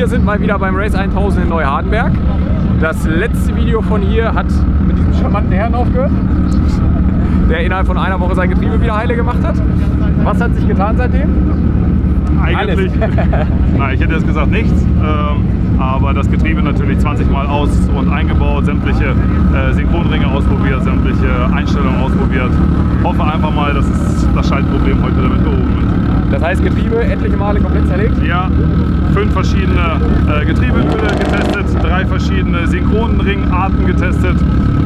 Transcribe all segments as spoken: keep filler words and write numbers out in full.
Wir sind mal wieder beim Race tausend in Neuhardenberg. Das letzte Video von hier hat mit diesem charmanten Herrn aufgehört, der innerhalb von einer Woche sein Getriebe wieder heile gemacht hat. Was hat sich getan seitdem? Eigentlich, na, ich hätte jetzt gesagt nichts, ähm, aber das Getriebe natürlich zwanzig Mal aus- und eingebaut, sämtliche äh, Synchronringe ausprobiert, sämtliche Einstellungen ausprobiert. Hoffe einfach mal, dass es das Schaltproblem heute damit behoben wird. Das heißt Getriebe etliche Male komplett zerlegt? Ja, fünf verschiedene äh, Getriebeöle getestet, drei verschiedene Synchronringarten getestet,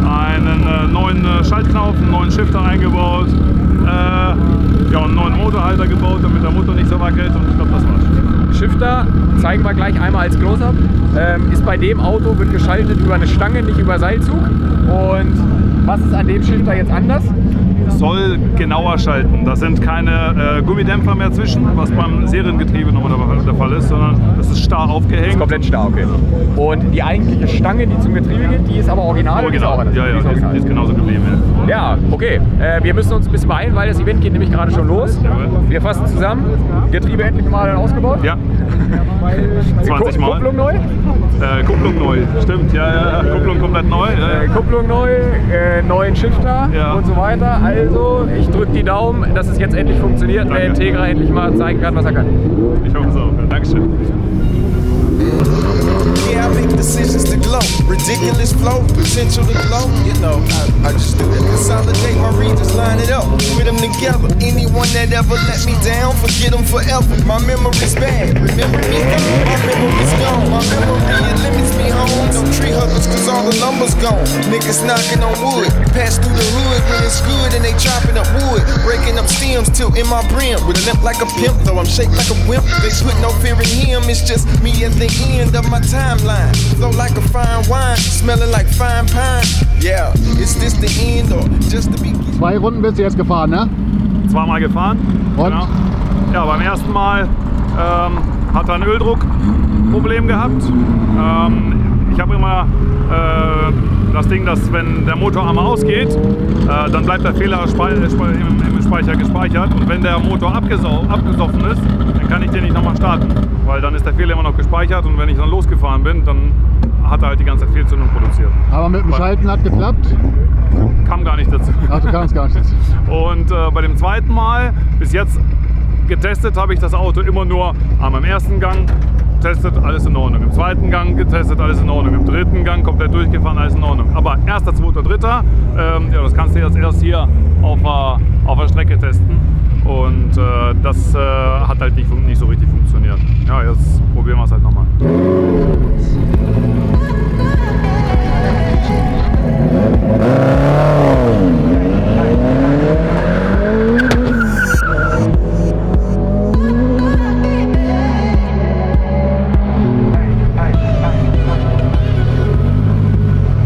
einen äh, neuen äh, Schaltknopf, einen neuen Shifter eingebaut. Äh, ja, einen neuen Motorhalter gebaut, damit der Motor nicht so wackelt, und ich glaube, das war's. Shifter zeigen wir gleich einmal als Close-Up. Ähm, ist bei dem Auto, wird geschaltet über eine Stange, nicht über Seilzug. Und was ist an dem Shifter jetzt anders? Soll genauer schalten. Da sind keine äh, Gummidämpfer mehr zwischen, was beim Seriengetriebe nochmal der Fall ist, sondern das ist starr aufgehängt. Das ist komplett starr, okay. Und die eigentliche Stange, die zum Getriebe geht, die ist aber original. Original, ja, ja, die ist, die ist genauso geblieben. Ja, ja, okay. Äh, wir müssen uns ein bisschen beeilen, weil das Event geht nämlich gerade schon los. Wir fassen zusammen. Getriebe endlich mal ausgebaut. Ja. zwanzig Mal. Kupplung neu? Äh, Kupplung neu, stimmt. Ja, ja. Kupplung komplett neu. Äh, Kupplung neu, äh, neuen Shifter, ja, und so weiter. Also, ich drücke die Daumen, dass es jetzt endlich funktioniert, danke, der Integra endlich mal zeigen kann, was er kann. Ich hoffe es auch. Dankeschön. Yeah, I make decisions to glow. Ridiculous flow, potential to glow. You know, I, I just do it. Consolidate my regions, line it up, put them together. Anyone that ever let me down, forget them forever. My memory's bad, remember me? My memory's gone. My memory, it limits me home. Don't treat huggers, cause all the numbers gone. Niggas knocking on wood, pass through the hood when it's good, and they chopping up wood, breaking up stems, tilting my brim. With a limp like a pimp, though I'm shaped like a wimp. They put no fear in him, it's just me at the end of my timeline. Flow like a fine wine, smelling like fine pine. Yeah, is this the end or just the beginning? Zwei Runden bist du jetzt gefahren, ne? Zweimal gefahren. Und? Genau. Ja, beim ersten Mal ähm, hat er ein Öldruckproblem gehabt. Ähm, ich habe immer äh, das Ding, dass wenn der Motor einmal ausgeht, äh, dann bleibt der Fehler im, im Speicher gespeichert. Und wenn der Motor abgesoffen ist, dann kann ich den nicht nochmal starten, weil dann ist der Fehler immer noch gespeichert, und wenn ich dann losgefahren bin, dann hat er halt die ganze Zeit Fehlzündung produziert. Aber mit dem Schalten hat geklappt? Kam gar nicht dazu. Ach, du kamst gar nicht dazu. Und äh, bei dem zweiten Mal, bis jetzt getestet habe ich das Auto immer nur einmal im ersten Gang getestet, alles in Ordnung. Im zweiten Gang getestet, alles in Ordnung. Im dritten Gang komplett durchgefahren, alles in Ordnung. Aber erster, zweiter, dritter, ähm, ja, das kannst du jetzt erst hier auf der, auf der Strecke testen. Und äh, das äh, hat halt nicht, nicht so richtig funktioniert. Ja, jetzt probieren wir es halt nochmal.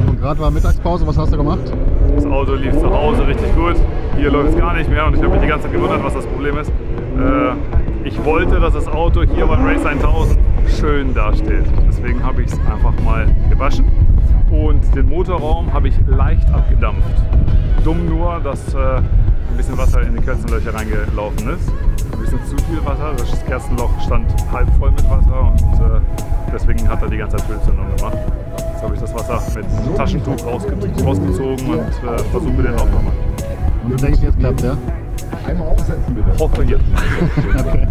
Und gerade war Mittagspause, was hast du gemacht? Das Auto lief zu Hause richtig gut. Hier läuft es gar nicht mehr, und ich habe mich die ganze Zeit gewundert, was das Problem ist. Äh, ich wollte, dass das Auto hier beim Race tausend schön dasteht. Deswegen habe ich es einfach mal gewaschen, und den Motorraum habe ich leicht abgedampft. Dumm nur, dass äh, ein bisschen Wasser in die Kerzenlöcher reingelaufen ist. Ein bisschen zu viel Wasser, das Kerzenloch stand halb voll mit Wasser, und äh, deswegen hat er die ganze Zeit Filzzündung gemacht. Jetzt habe ich das Wasser mit einem Taschentuch rausge rausgezogen und äh, versuche den auch nochmal. Du denkst, jetzt klappt, ja? Einmal aufsetzen, bitte. Hoffe jetzt. Okay.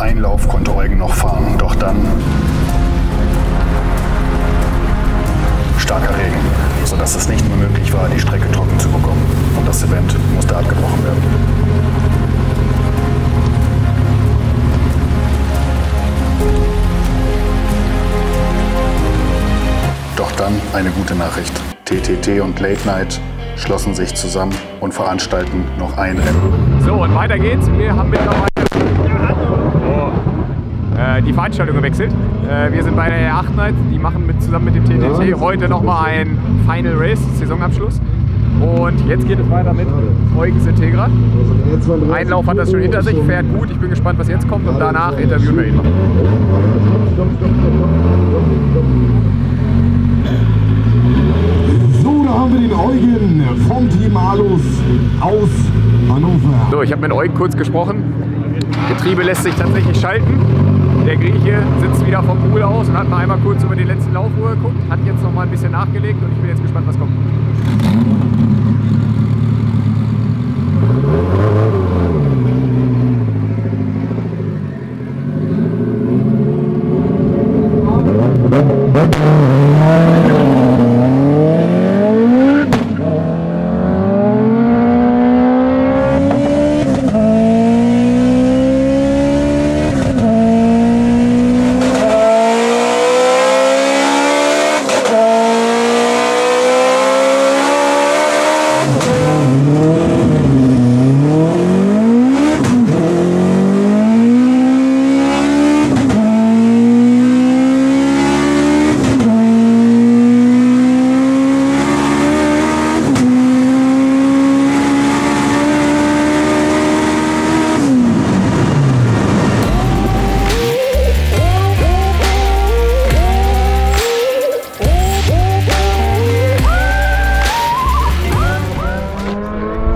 Ein Lauf konnte Eugen noch fahren, doch dann starker Regen, sodass es nicht mehr möglich war, die Strecke trocken zu bekommen. Und das Event musste abgebrochen werden. Doch dann eine gute Nachricht. T T T und Late Night schlossen sich zusammen und veranstalten noch ein Rennen. So, und weiter geht's. Wir haben mittlerweile äh, die Veranstaltung gewechselt. Äh, wir sind bei der R acht Night. Die machen mit, zusammen mit dem T T T heute nochmal ein Final Race, Saisonabschluss. Und jetzt geht es weiter mit Eugen Integra. Ein Lauf hat das schon hinter sich, fährt gut. Ich bin gespannt, was jetzt kommt. Und danach interviewen wir ihn noch. So, Runde haben wir den Eugen vom Team Arlows aus Hannover. So, ich habe mit Eugen kurz gesprochen. Getriebe lässt sich tatsächlich schalten. Der Grieche sitzt wieder vom Pool aus und hat mal einmal kurz über die letzten Laufuhr geguckt, hat jetzt noch mal ein bisschen nachgelegt und ich bin jetzt gespannt, was kommt.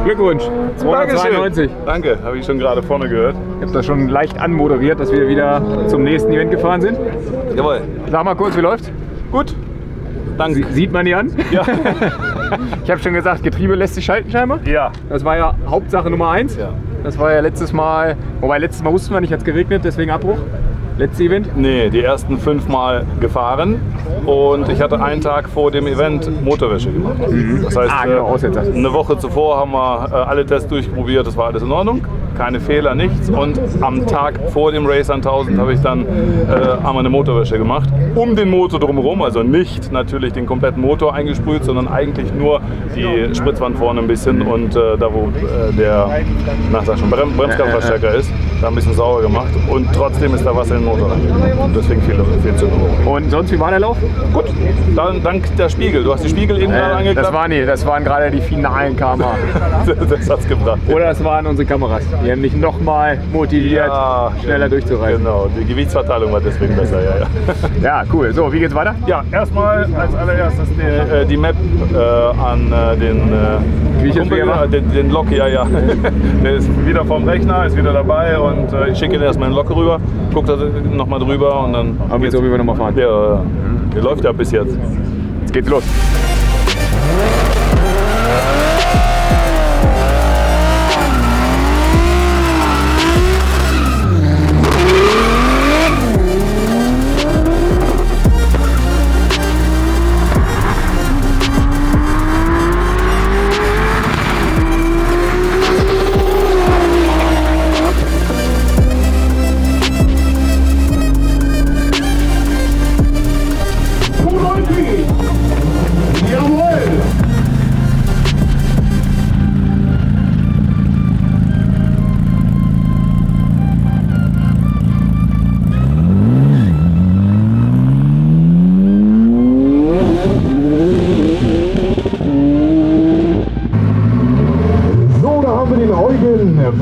Glückwunsch, zweihundertzweiundneunzig. Danke, habe ich schon gerade vorne gehört. Ich habe das schon leicht anmoderiert, dass wir wieder zum nächsten Event gefahren sind. Jawohl. Sag mal kurz, wie läuft's? Gut. Danke. Sieht man die an? Ja. Ich habe schon gesagt, Getriebe lässt sich schalten scheinbar. Ja. Das war ja Hauptsache Nummer eins. Ja. Das war ja letztes Mal, wobei letztes Mal wussten wir nicht, hat es geregnet, deswegen Abbruch. Letztes Event? Nee, die ersten fünf Mal gefahren und ich hatte einen Tag vor dem Event Motorwäsche gemacht. Mhm. Das heißt, ah, genau, äh, eine Woche zuvor haben wir äh, alle Tests durchprobiert, das war alles in Ordnung, keine Fehler, nichts. Und am Tag vor dem Race tausend habe ich dann äh, einmal eine Motorwäsche gemacht, um den Motor drumherum, also nicht natürlich den kompletten Motor eingesprüht, sondern eigentlich nur die Spritzwand vorne ein bisschen und äh, da wo äh, der nach der schon Brem Bremskraftverstärker ist, da ein bisschen sauer gemacht und trotzdem ist da Wasser in Motor rein. Deswegen viel, viel zu hoch. Und sonst, wie war der Lauf? Gut, dann dank der Spiegel. Du hast die Spiegel eben äh, gerade angeklappt. Das waren die, das waren gerade die finalen Kameras. Das hat's gebracht. Oder das waren unsere Kameras. Die haben mich nochmal motiviert, ja, schneller durchzureisen. Genau, die Gewichtsverteilung war deswegen besser. Ja, ja. Ja, cool. So, wie geht's weiter? Ja, erstmal als allererstes die, die Map äh, an äh, den äh, Wie Kumpel, äh, den, den Lok, ja, ja. Der ist wieder vom Rechner, ist wieder dabei und äh, ich schicke ihn erstmal den Lok rüber, guckt er noch mal drüber und dann haben wir jetzt, wie wir noch mal fahren. Ja, ja. Der läuft ja bis jetzt. Jetzt geht's los.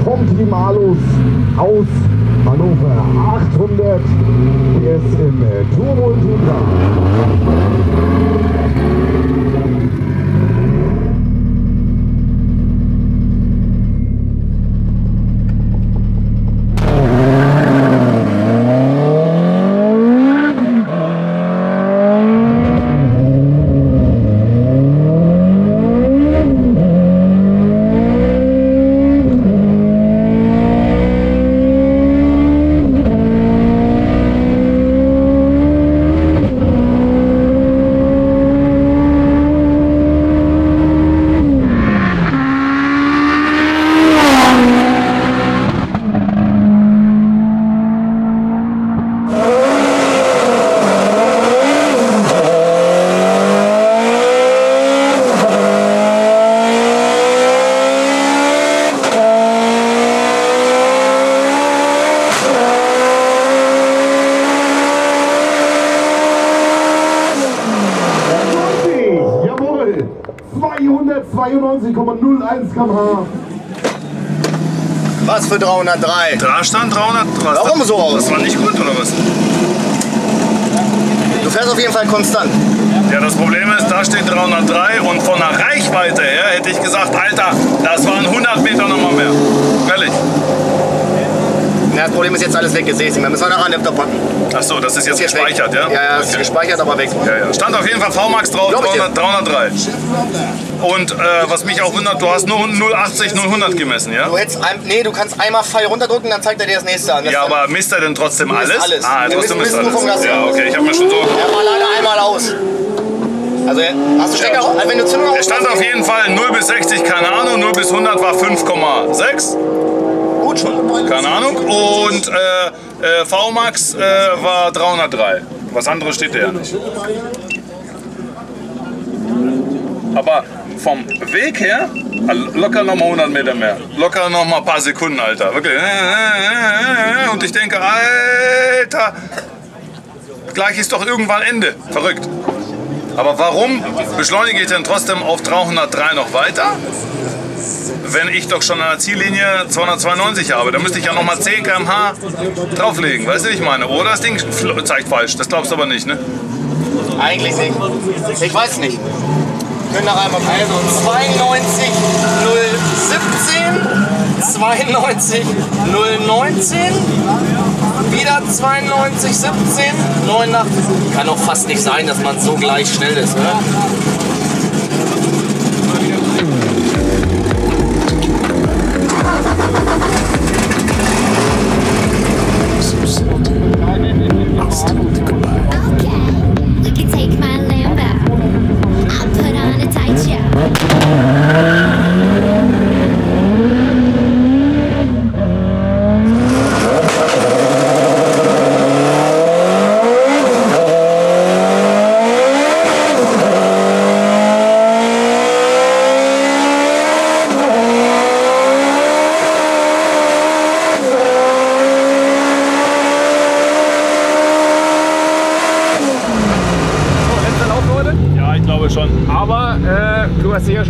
Vom Team Arlows aus Hannover, achthundert P S im Turbo Integra. zweihundertzweiundneunzig Komma null eins Kilometer pro Stunde. Was für dreihundertdrei? Da stand dreihundertdrei. Warum so aus? Das war nicht gut, oder was? Du fährst auf jeden Fall konstant. Ja. Ja, das Problem ist, da steht dreihundertdrei und von der Reichweite her hätte ich gesagt, Alter, das waren hundert Meter nochmal mehr. Ehrlich. Ja, das Problem ist jetzt alles weg, jetzt sehe ich es nicht mehr. Müssen wir nachher an den Laptop packen. Achso, das ist jetzt das ist gespeichert, weg. ja? Ja, ja, das okay. ist gespeichert, aber weg. Ja, ja. Stand auf jeden Fall V Max drauf, dreihundert, dreihundertdrei. Und äh, was mich auch wundert, du hast nur null achtzig, null hundert gemessen, ja? Du hättest ein, nee, du kannst einmal Pfeil runterdrücken, dann zeigt er dir das nächste an. Das ja, aber misst er denn trotzdem alles? alles? Ah, Wir trotzdem misst alles. Nur ja, okay, ich hab mir schon so... Ja, mal leider einmal aus. Also, hast du Stecker ja. also, wenn du Zündung Er stand auf jeden Fall null bis sechzig, keine Ahnung, null bis hundert war fünf Komma sechs. Gut schon. Keine Ahnung. Und äh, äh, V Max äh, war dreihundertdrei. Was anderes steht da ja nicht. Aber vom Weg her locker nochmal hundert Meter mehr. Locker nochmal ein paar Sekunden, Alter. Wirklich. Und ich denke, Alter, gleich ist doch irgendwann Ende. Verrückt. Aber warum beschleunige ich denn trotzdem auf dreihundertdrei noch weiter? Wenn ich doch schon an der Ziellinie zweihundertzweiundneunzig habe, dann müsste ich ja nochmal zehn Kilometer pro Stunde drauflegen, weißt du, wie ich meine? Oder das Ding zeigt falsch, das glaubst du aber nicht, ne? Eigentlich nicht. Ich weiß nicht. Wir können noch einmal also zweiundneunzig null siebzehn, zweiundneunzig null neunzehn, wieder zweiundneunzig siebzehn, neunundachtzig. Kann doch fast nicht sein, dass man so gleich schnell ist, ne?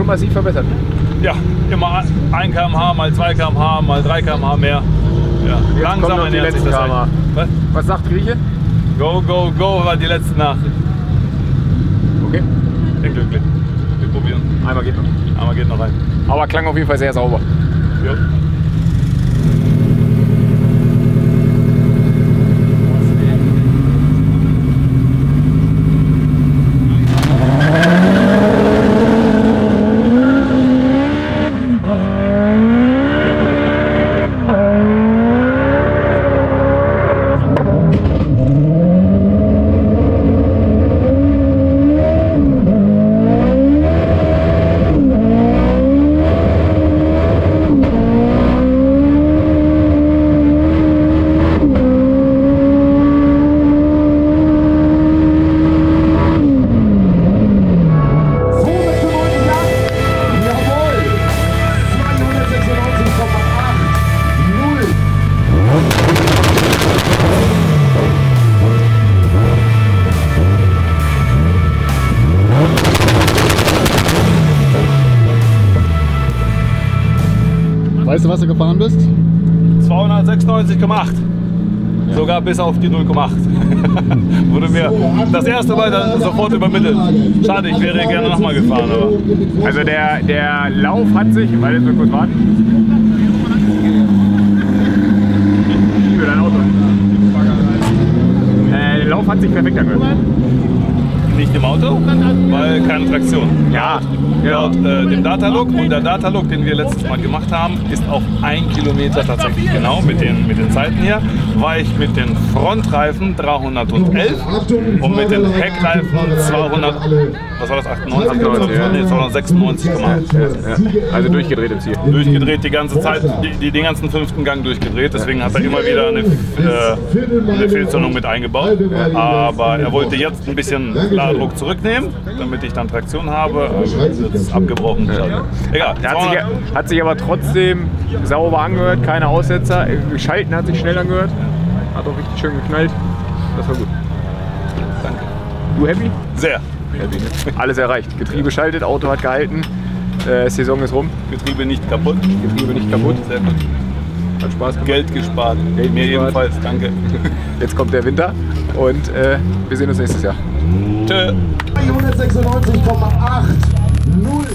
Massiv verbessert. Ja, immer ein Kilometer pro Stunde, mal zwei Kilometer pro Stunde, mal drei Kilometer pro Stunde mehr. Ja. Langsam ernährt sich das K M H. Was? Was sagt Grieche? Go, go, go war die letzte Nachricht. Okay. Bin glücklich. Wir probieren. Einmal geht noch. Einmal geht noch rein. Aber klang auf jeden Fall sehr sauber. Jo. Weißt du, was du gefahren bist? zweihundertsechsundneunzig Komma acht. Ja. Sogar bis auf die null Komma acht. Wurde mir das erste Mal dann sofort übermittelt. Schade, ich wäre gerne nochmal gefahren. Aber. Also der, der Lauf hat sich, weil jetzt so gut warten. Für dein Auto. Äh, der Lauf hat sich perfekt angehört. Nicht im Auto, weil keine Traktion. Ja. Laut äh, dem Datalog, und der Datalog, den wir letztes Mal gemacht haben, ist auf ein Kilometer tatsächlich genau mit den, mit den Zeiten hier, war ich mit den Frontreifen dreihundertelf und mit den Heckreifen zweihundert, was war das, achtundneunzig, zweihundertsechsundneunzig Komma acht. Ja, also durchgedreht im Ziel. Durchgedreht die ganze Zeit, die, die, den ganzen fünften Gang durchgedreht, deswegen hat er immer wieder eine, äh, eine Fehlzündung mit eingebaut, aber er wollte jetzt ein bisschen Ladedruck zurücknehmen, damit ich dann Traktion habe. Abgebrochen. Ja. Egal. Hat sich, hat sich aber trotzdem sauber angehört, keine Aussetzer. Schalten hat sich schnell angehört. Hat auch richtig schön geknallt. Das war gut. Danke. Du happy? Sehr. Happy. Alles erreicht. Getriebe schaltet, Auto hat gehalten. Äh, Saison ist rum. Getriebe nicht kaputt. Getriebe nicht kaputt. Sehr gut. Hat Spaß gemacht. Geld gespart. Geld Mir gespart. Ebenfalls. Danke. Jetzt kommt der Winter und äh, wir sehen uns nächstes Jahr. hundertsechsundneunzig Komma acht null.